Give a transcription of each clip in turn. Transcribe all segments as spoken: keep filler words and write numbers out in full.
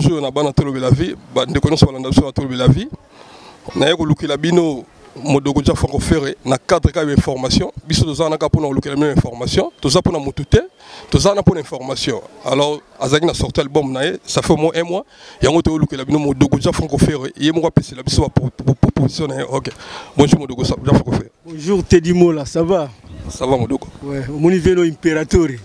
bonjour na bana tolo belavi ba ndeko nyonso balanda biso na tolo belavi na yeko lukila bino Modogo Gian Franco Ferré na cadre ka information biso tozana ka pona lukila même information toza pona mutute tozana pona information alors azaki na sorti album na ye ça fait au moins un mois yango to lukila bino Modogo Gian Franco Ferré ye mo ko pesi la biso pour proposition na OK bonjour Modogo Gian Franco Ferré bonjour Tedimo là ça va ça va Modogo ouais mon niveau Imperatore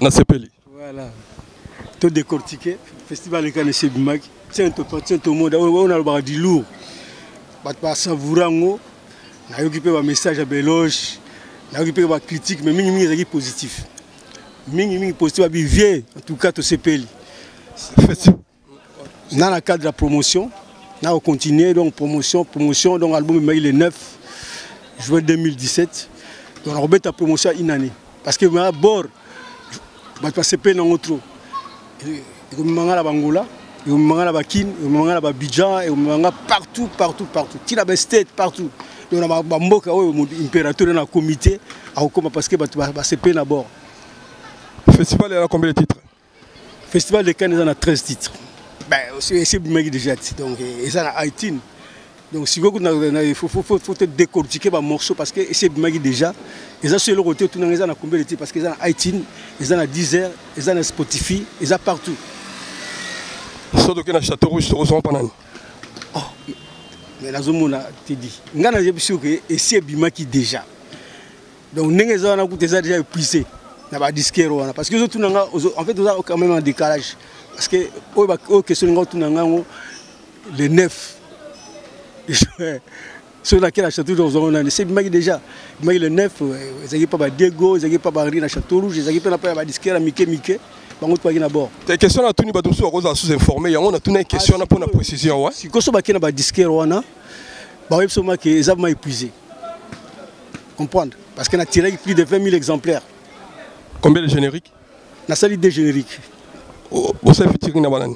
na sepeli voilà tout décortiqué festival de Cannes chez Bimak tiens tout tiens tout monde on a le bar du lourd bat pas savourango na occupé ba message à Beloge na occupé ba critique mais mingi mingi positif mingi mingi positif à Bivier en tout cas tout C P L dans le cadre de la promotion là on continue donc promotion promotion donc album il est neuf juin deux mille dix-sept donc on remet ta promotion une année parce que à bord bat pas C P L dans trop et comme mangala bangola et comme mangala bakine et comme mangala babidjan et comme mangala partout partout partout qui la bestate partout donc on a bamboka ouais impérateur dans le comité à comment parce que va se peine à bord festival il a combien de titres festival de Cannes il a treize titres ben c'est bien déjà donc et ça la haïtine donc si vous il faut faut faut faut te décortiquer par morceau parce que c'est bien déjà et ça c'est le côté tout dans les ans combien de titres parce que ils ont iTunes ils ont Deezer ils ont Spotify ils ont partout ça donc dans Château rouge on s'en parle oh mais la zone on a dit ngana j'ai sûr que c'est bien déjà donc n'engagez on a coûté ça déjà épuisé na ba disquaire on a parce que tout dans en fait on a quand même un décalage parce que au au question tout dans les neuf sur laquelle la château rouge on a c'est bien déjà mais le neuf ils n'avaient pas Diego ils n'avaient pas Barry la château rouge ils n'avaient pas la disque la Mickey Mickey par contre pas qui d'abord tes questions à tout ni pas tout sur rose à sous informer on a tout une question pour la précision ouais si koso ba qui na disque wana ba web seulement que ils avaient épuisé comprendre parce qu'on a tiré plus de vingt mille exemplaires combien de génériques la salle des génériques au ça fait tirer na banane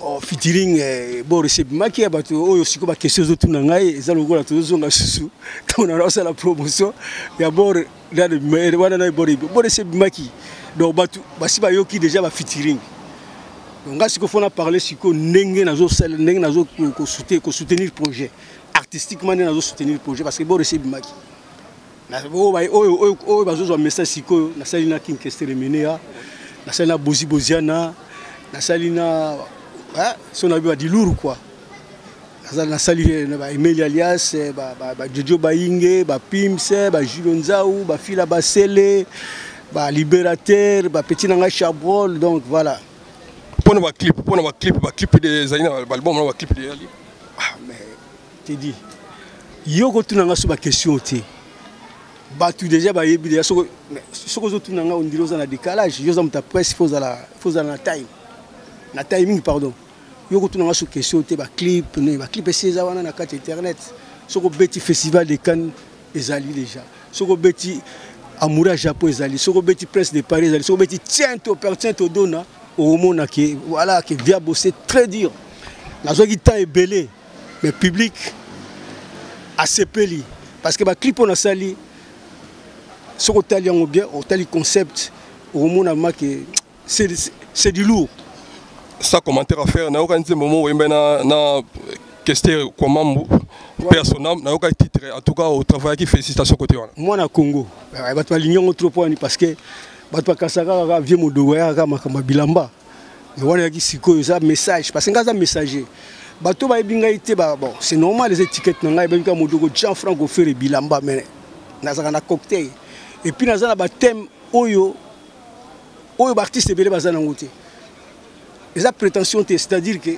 oh featuring bon receb maki ya bato oyo siko ba questions otu na ngai eza lokola tozonga susu to na rosa la promotion ya bon da de wana na bon bon receb maki donc bato basi ba yoki déjà ba featuring donc ngai siko fona parler siko ndenge nazo sel ndenge nazo ko soutenir ko soutenir projet artistiquement nazo soutenir projet parce que bon receb maki na bo ba oyo oyo oyo bazo zo message siko na salina king kesteremenea na salina bozi boziana na salina si on a vu du lourd quoi la salle bah Emile Alias bah bah Jojo Baingé bah Pimse bah Julonzaou bah Fila Basele bah Libérateur bah Petit Nanga Chabrol donc voilà pour nos clip pour nos clip bah clip des années l'album on va clip des Ali ah mais t'es dit yo quand tu n'as pas question t'es bah tu déjà bah il y a sur sur les autres n'anga on dit aux années décalage ils ont ta presse faut à la faut à la taille la timing pardon yo ko tunanga so question te ba clip ne ba clip ese zawana na carte internet soko beti festival de Cannes ezali déjà soko beti amoura japon ezali soko beti presse de Paris ezali soko beti tiento percent au dona au mona ke voilà ke via bosser très dur la zo ki ta ebelé mais public a sepeli parce que ba clip on a sali soko tali en bien on tali concept au mona ma ke c'est c'est du lourd. Ça commentaire à faire, n'ayant organisé moment où il mena na question comment personnel, n'ayant qu'à titrer en tout cas au travail qui félicitations côté on. Moi na Congo, il va te aligner entre points parce que va te kasaka va vieux Modogo ya ka makamba bilamba. Mais voilà yaki siko ça message parce que ngaza messager. Ba to ba binga ité ba bon, c'est normal les étiquettes na ngai ba ka Modogo Gian Franco Ferré bilamba mais nazaka na cocktail. Et puis nazana ba thème oyo oyo ba artiste belé bazana ngote. Et la prétention, c'est-à-dire que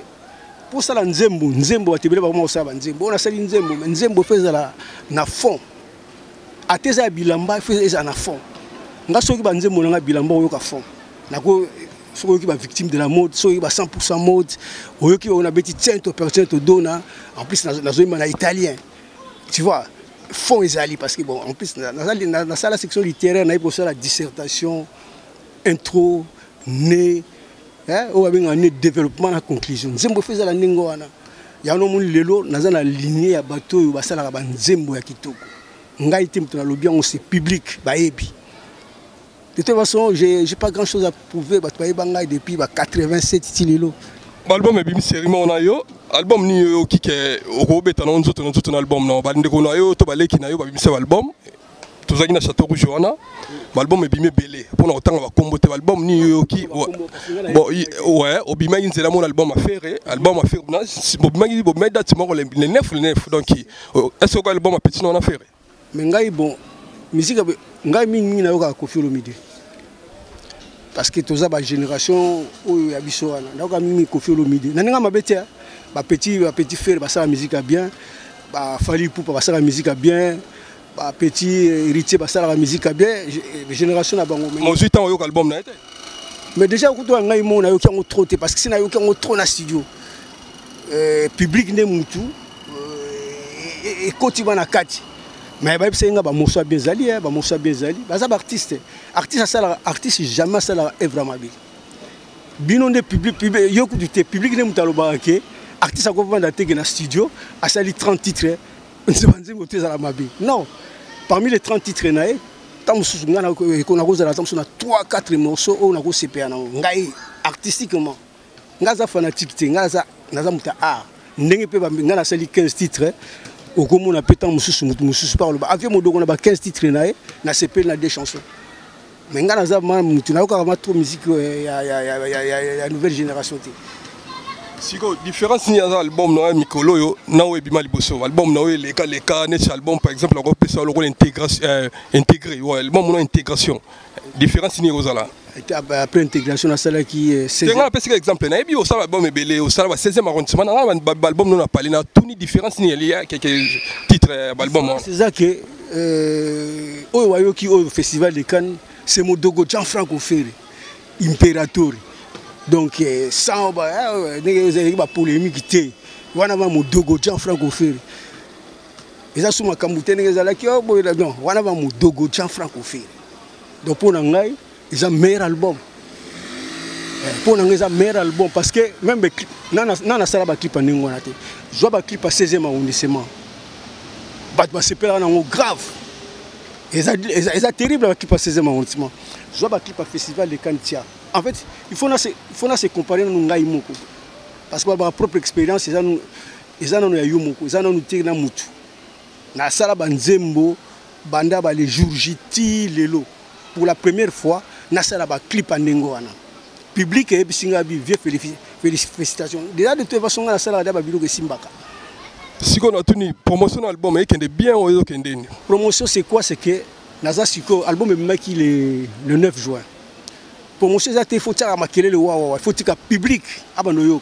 pour ça, Nzembo, Nzembo, on a sali Nzembo, mais Nzembo fait ça à fond. A Tesa Bilamba, fait ça à fond. On a souri Nzembo, on a Bilamba, on a fond. On a souri victime de la mode, souri cent pour cent mode, on a bêti cent pour cent de dona, en plus, on a souri italien. Tu vois, fond est allé parce que, bon, en plus, dans la section littéraire, on a eu pour ça la dissertation, intro, nez. On a un développement à la conclusion. Nzembo fait ça la Nengo. Il y a un homme Lélo, il y a une lignée à bateau, il y a un Nzembo à Kitoko. On a été dans le lobby, on s'est public. De toute façon, je n'ai pas grand-chose à prouver. Depuis quatre-vingt-sept, Lélo. L'album est série Monayo. Album ni au qui est au Robert Tanon, tout un album. Non, Balindegonayo, Tobalé qui n'a eu un album. Tout ça, il y a Château rouge. L'album est Belé. Pour autant, on va combattre l'album ni au qui. Bon, ouais, au Bima, il y a mon album à faire. Album à faire. Bon, Bima, il y a date mort le neuf, le neuf. Donc, est-ce que l'album à petit non à faire? Mais ngaï, bon, musique, ngaï, mini n'a eu à confier le midi. Parce que toute la génération où habitons, on a quand même confié au midi. N'en est-ce pas bien? Bah petit, bah petit frère, bah ça la musique a bien, bah famille pour bah ça la musique a bien, bah petit héritier, bah ça la musique a bien. Génération là-bas. Moi j'ai tant eu l'album là. Mais déjà quand on a eu mon, on a eu qui ont trop, parce que si on a eu qui ont trop dans le studio, public n'est moutou, et continue à quatre. Mais bah c'est un gars Moussa bien zali, bah Moussa bien zali, bah ça artiste, artiste ça artiste jamais ça la vraiment bien. Binon de public public, yo du public ne mutalo barake, artiste à quoi vous vendez dans studio, à sali trente titres, on se vendait montez à la mabi. Non, parmi les trente titres nae, tant nous sommes là qu'on a gros à la tant on a trois quatre morceaux on a gros C P A non, ngai artistiquement, ngaza fanatique, ngaza ngaza muta art, n'engue pe ba ngaza sali quinze titres. Au Gomon, on a pété un moussous, moussous parle. Avec Modogo, on a quinze titres, on a C P, on a deux chansons. Mais on a encore trop de musique, il y a une nouvelle génération. Si la différence entre l'album et Mikolo, c'est que l'album est légal, l'album par exemple, on a intégré, l'album a intégration. La différence entre là. Après l'intégration, c'est là qui est seizième. C'est un exemple. Il y a l'album est belé, au seizième arrondissement, l'album n'a pas parlé, toute différence il y a quelques titres d'album. C'est ça que au Festival de Cannes, c'est Modogo, Gian Franco Ferré, Imperatore. Donc, sans polémique, on a Modogo, Gian Franco Ferré. Et ça, c'est ma camoutée, on a Modogo, Gian Franco Ferré. Donc, pour nous, ils ont un meilleur album. Pour nous, ils ont un meilleur album. Parce que même les clips, nous avons un clip à Nengo. Je vois un clip à seizième arrondissement. C'est grave. C'est terrible un clip à seizième arrondissement. Je vois un clip à Festival de Cannes. En fait, il faut se comparer à nous. Parce que ma propre expérience, ils ont ils ont ils ont tiré dans Moutou. Dans la salle de Nzembo, Banda, les Jurgiti, Lélo. Pour la première fois, nous avons un clip à Nengo. Le public est vieux, félicitations. Déjà, de toute façon, nous avons un vidéo de Simbaka. Si on a une promotion de l'album, il est bien ou il est bien. Promotion, c'est quoi? C'est que l'album est le neuf juin. Promotion, c'est qu'il faut que le wawa. Il faut que le public soit le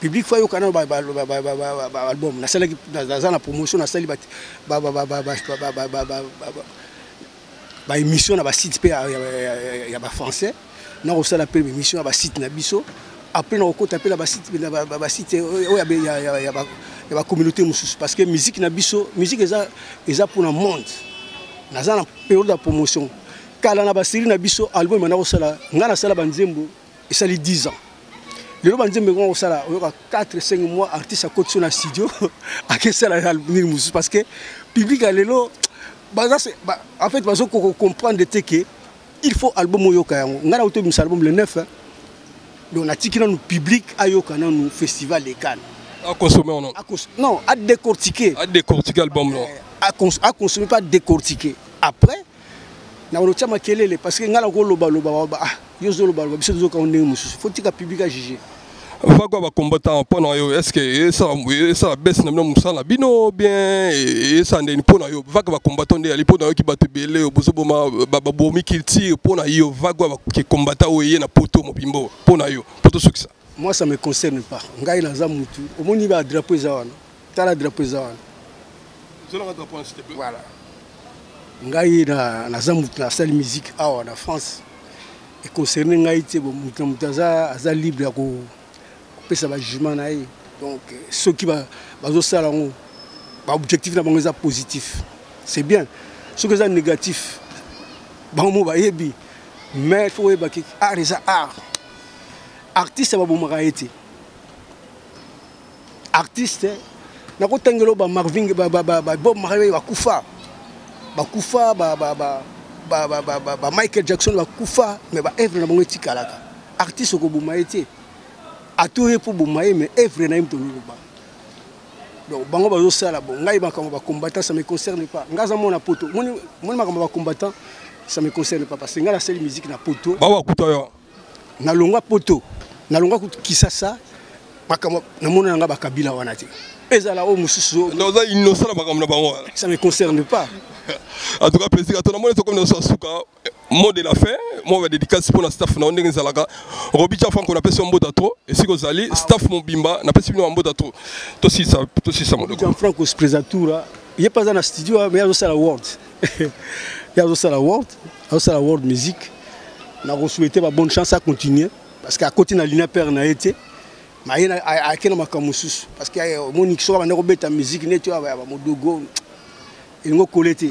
public soit l'album. Dans la promotion, nous avons bah émission à site il y a des français non on s'appelle émission à site nabiso après on compte appelle à site à site il y a la communauté mususu parce que musique nabiso musique ça ça pour le monde dans la période de promotion car la basiri nabiso album maintenant on s'ala ngana s'ala banzembo et ça les dix ans le banzembo on s'ala on a quatre cinq mois artiste à côté sur la studio à quel ça l'album mususu parce que public à l'élo. Bah, ça, bah, en fait, parce qu'on comprend de que il faut album yoka. On a autour de album le neuf. Donc on a tiqué dans le public à yoka dans le Festival de Cannes. À consommer non. À cons non, à décortiquer. À décortiquer l'album non. À, cons à consommer pas décortiquer. Après, na on tient makelele parce que on a encore loba loba loba. Yozo loba loba. Bisous quand on est mususu. Faut tiquer public à juger. Pourquoi va combattre en point est-ce que ça ça baisse nous nous ça la bino bien et ça n'est pas nayo va combattre des les points qui battent belé au bozoboma babomi qui tire pour nayo va qui combattre oyé na poto mobimbo pour nayo poto succès moi ça me concerne pas ngai na za mutu au moni ba drapeau za wana tala drapeau za wana je la drapeau s'il te plaît voilà ngai na na za mutu na salle musique a en France et concerné ngai te mutu mutaza za libre ko ça va jugement donc ceux qui va au salon objectif n'est pas positif c'est bien ceux qui sont négatifs bon mot va yebi mais faut yebi que art est art artiste va bomber été artiste na ko tengelo ba Marvin ba ba ba Bob Marley ba kufa ba kufa ba ba ba Michael Jackson va Koufa, mais va œuvre na bango tikalaka. Artiste ko boma été a touré pour boma mais œuvre na imto loba. Donc bango bazo sala bon, ngai makambo ba combattant ça me concerne pas. Ngaza mona poto, moni moni makambo ba combattant ça me concerne pas parce que ngala seule musique na poto. Ba wa kutoyo. Na longa poto, na longa kisa ça makambo na mona nga ba kabila wana ti. Ezala o mususu. Non ça innocent makambo na bango. Ça me concerne pas. En tout cas, plaisir à tout le monde. Comme nous sommes mot de la fin, moi je dédicace pour la staff. Nous avons zalaga. Robi Gian Franco, on appelle son mot d'atro. Et si vous allez, staff mon bimba, on appelle son mot d'atro. Tout si ça, tout si ça mon Gian Franco se présente tout là. Il est pas dans le studio, mais il y a aussi la world. Il y a aussi la world, il y a aussi la world musique. Nous souhaitons ma bonne chance à continuer parce qu'à côté de la ligne père n'a été. Mais il y a quelqu'un ma camussus parce qu'il y a mon Nixon, on a robé ta musique, n'est-ce pas? Modogo. Et nous collectons.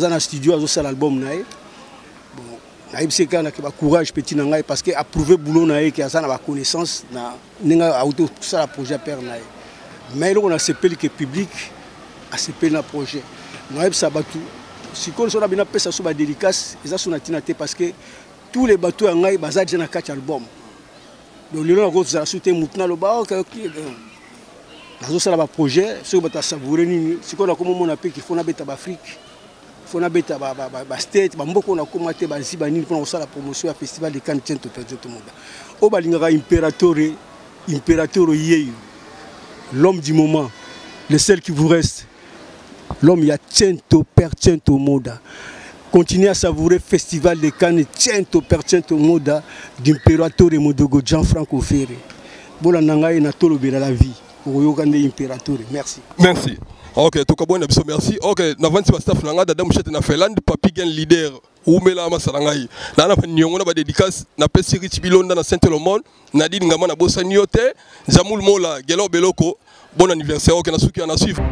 Dans le studio, nous avons l'album. Nous avons courage petit parce que approuvé boulot qui a la connaissance, nous avons tout ça projet père. Mais on a ce que le public a ce projet. Nous avons ça bateau. Si on a bien appelé ça sur la dédicace, ils ont son atteinte parce que tous les bateaux ont déjà quatre albums. Donc les gens ont sauté maintenant le bas. Nous avons un projet, ce que savourer, c'est qu'on a comme on appelle qu'il faut n'abîter l'Afrique, il faut n'abîter la state, il faut qu'on a commenté la Zibani pour la promotion au Festival de Cannes, tout le monde. Au Balingara, Imperatore, Imperatore Yeyu, l'homme du moment, le seul qui vous reste, l'homme il y a cento per cento moda. Continuez à savourer le Festival de Cannes, cento per cento moda d'Imperatore Modogo, Gian Franco Ferré. Bola nangaye na tolobe la vie. Merci. Merci. Ok, tout le monde, merci. Ok, nous avons un staff qui a fait l'an de Papi Gen Leader. Nous avons une dédicace, nous avons un Rich Bilon dans Saint-Elomon, nous avons une Bossa Niote, Jamoul Mola, Gelo Beloko. Bon anniversaire, ok, nous avons suivi.